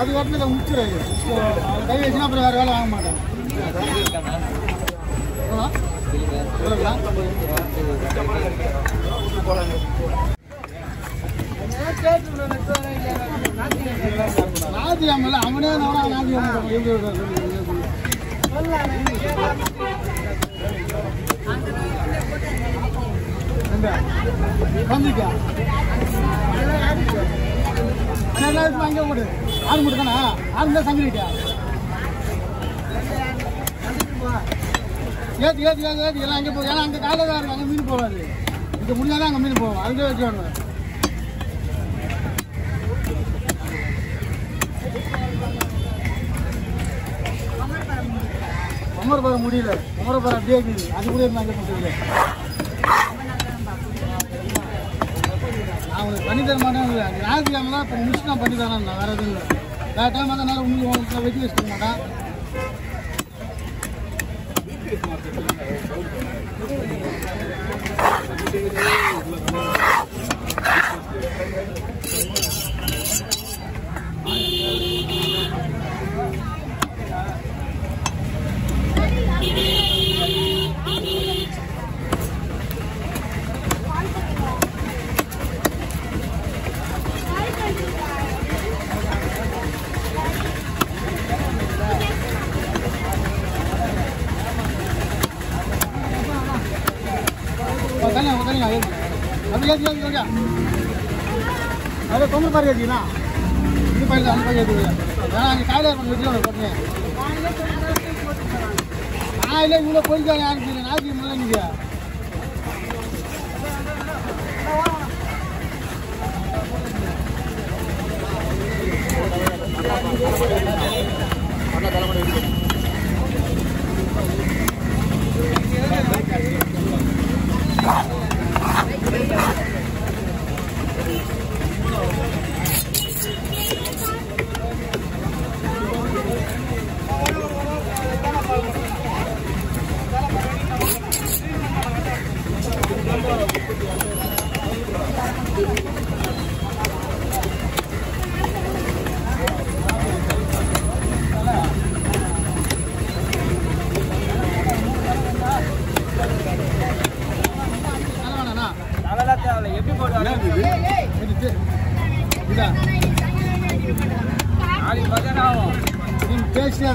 அது வாட்டில முச்சிராது கை வெச்சினா அப்புறம் வேற வேலை வாங்க மாட்டாங்க நாதியாமல அவனே நானா நாதியாம எப்படி வந்துக்கா அண்ணாலாம் வாங்க போடு ஆறு மட்டும் தானா ஆறு தான் சங்கிரிட்டா ஏத்தி ஏத்தி ஏத்தி எல்லாம் அங்க போறாங்க அங்க காலையில தான் அங்க மீன் போவாது இங்க முடிஞ்சா அங்க மீன் போவோம் அதுக்கே வச்சு வரணும் அமர் வர முடியல அமர் வர அப்படியே அது கூட நான் அங்க போறது அவங்க பண்ணி தர மாட்டாங்க ஞாயிற்றுக்கிழமை இப்போ முடிச்சு நான் பண்ணி தரேன் வேறு எதுவும் இல்லை வேறு டைம் அதனால உங்களுக்கு வெட்டி வச்சுக்க மாட்டேன் अरे कमर पर जी ना ये पहले हम पर जी ना काले पर वीडियो करने हां इले इले कोई जा यार जी ना जी मिलन गया अपना गला में Terima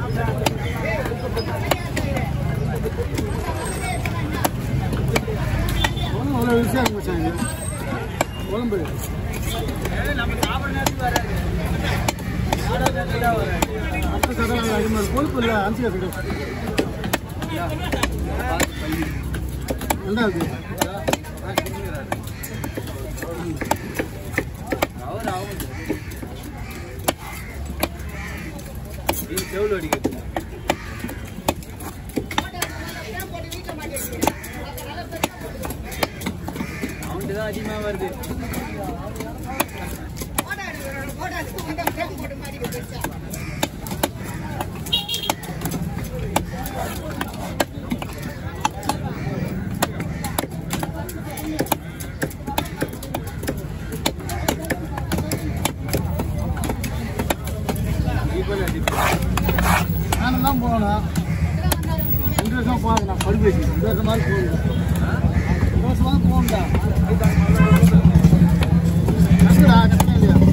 kasih telah menonton!